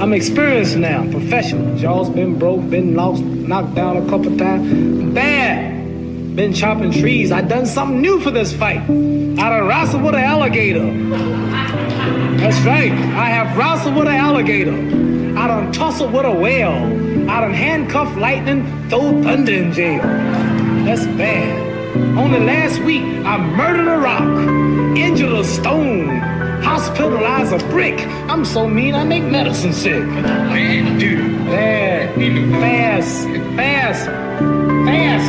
I'm experienced now, professional. Y'all's been broke, been lost, knocked down a couple times. Bad. Been chopping trees. I done something new for this fight. I done wrestled with an alligator. That's right. I have wrestled with an alligator. I done tussled with a whale. I done handcuffed lightning, throw thunder in jail. That's bad. Only last week, I murdered a rock, injured a stone, hospitalized a brick. I'm so mean, I make medicine sick. Man, dude. Bad. Fast.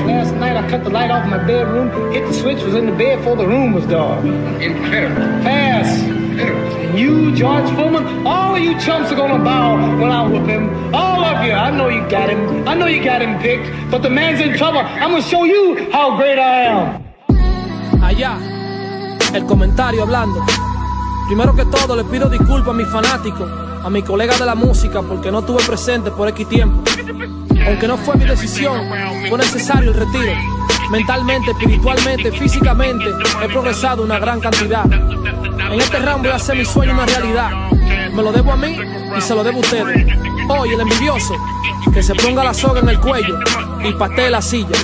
Last night, I cut the light off my bedroom, hit the switch, was in the bed before the room was dark. Incredible. Fast. Incredible. And you, George Foreman, all of you chumps are gonna bow when I whip him. All of you. I know you got him. I know you got him picked, but the man's in trouble. I'm gonna show you how great I am. Allá, el comentario hablando. Primero que todo, le pido disculpas a mis fanáticos, a mis colegas de la música, porque no estuve presente por X tiempo. Aunque no fue mi decisión, fue necesario el retiro. Mentalmente, espiritualmente, físicamente, he progresado una gran cantidad. En este round voy a hacer mi sueño una realidad. Me lo debo a mí y se lo debo a ustedes. Hoy el envidioso, que se ponga la soga en el cuello y patee la silla.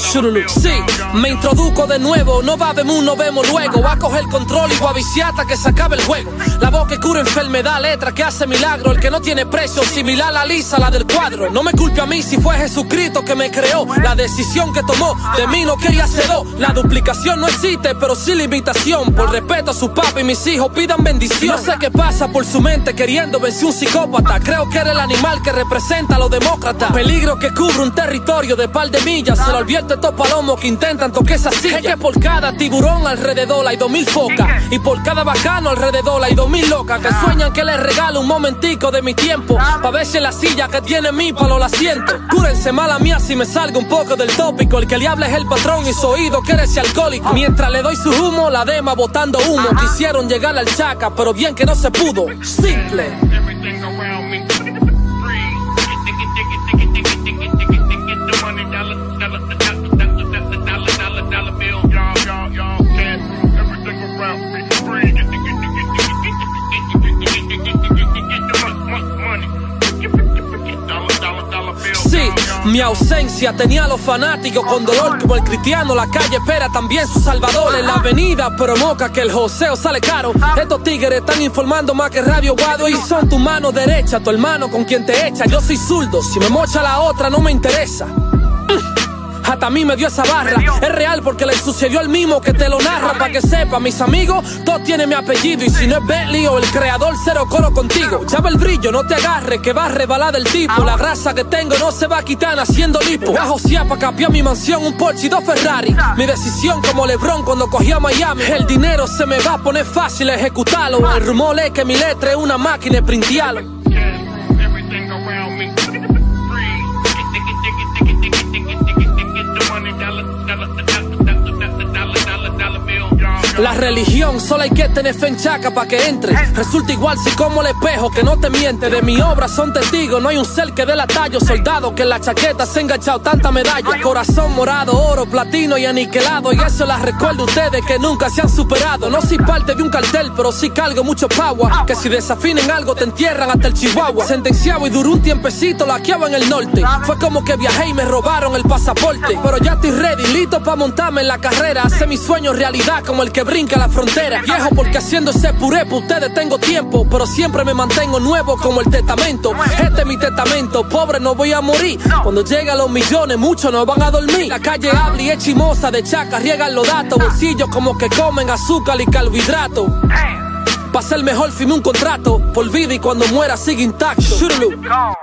Sí, me introduzco de nuevo, no va a ver, no vemos luego. Va a coger control y guaviciata que se acabe el juego. La voz que cura enfermedad, letra que hace milagro. El que no tiene precio, similar a la lisa, la del cuadro. No me culpe a mí si fue Jesucristo que me creó. La decisión que tomó, de mí no quería cedó. La duplicación no existe, pero sí limitación. Por respeto a su papi, mis hijos pidan bendición. No sé qué pasa por su mente queriendo vencer un psicópata. Creo que era el animal que representa a los demócratas. Peligro que cubre un territorio de par de millas. Se lo advierte estos palomos que intentan tocar esa silla. Es que por cada tiburón alrededor hay 2000 focas, y por cada bacano alrededor hay 2000 locas que sueñan que les regalo un momentico de mi tiempo, pa' ver si la silla que tiene mi palo la siento. Cúrense, mala mía, si me salgo un poco del tópico. El que le habla es el patrón y su oído quiere ser alcohólico. Mientras le doy su humo, la dema botando humo. Quisieron llegar al Chacka, pero bien que no se pudo. Simple. Mi ausencia tenía a los fanáticos con dolor. Como el cristiano, la calle espera también su salvador. En la avenida provoca que el joseo sale caro. Estos tigres están informando más que radio guado. Y son tu mano derecha, tu hermano con quien te echa. Yo soy zurdo, si me mocha la otra no me interesa. Hasta a mí me dio esa barra. Es real porque le sucedió el mismo que te lo narra. Pa' que sepa, mis amigos, todos tienen mi apellido. Y si no es Bentley o el creador, cero coro contigo. Ya ve el brillo, no te agarres, que va a rebalar del tipo. La grasa que tengo no se va a quitar haciendo lipo. A José pa' capiar mi mansión, un Porsche y 2 Ferrari. Mi decisión como LeBron cuando cogí a Miami. El dinero se me va a poner fácil ejecutarlo. El rumor es que mi letra es una máquina, printialo. La religión solo hay que tener fe en Chacka pa' que entre. Resulta igual si como el espejo que no te miente. De mi obra son testigos, no hay un ser que dé la talla. Soldado que en la chaqueta se ha enganchado tanta medalla. Corazón morado, oro, platino y aniquilado. Y eso las recuerdo a ustedes que nunca se han superado. No soy parte de un cartel, pero sí cargo mucho power. Que si desafinen algo te entierran hasta el chihuahua. Sentenciado y duró un tiempecito, laqueaba en el norte. Fue como que viajé y me robaron el pasaporte. Pero ya estoy ready, listo pa' montarme en la carrera. Hacer mis sueños realidad como el que brinca la frontera. Viejo porque haciendo ese puré pa' ustedes tengo tiempo, pero siempre me mantengo nuevo como el testamento. Este es mi testamento, pobre no voy a morir. Cuando lleguen los millones muchos no van a dormir. La calle habla y es chimosa, de Chacka riegan los datos. Bolsillos como que comen azúcar y carbohidrato. Pa' ser mejor firme un contrato por vida y cuando muera sigue intacto.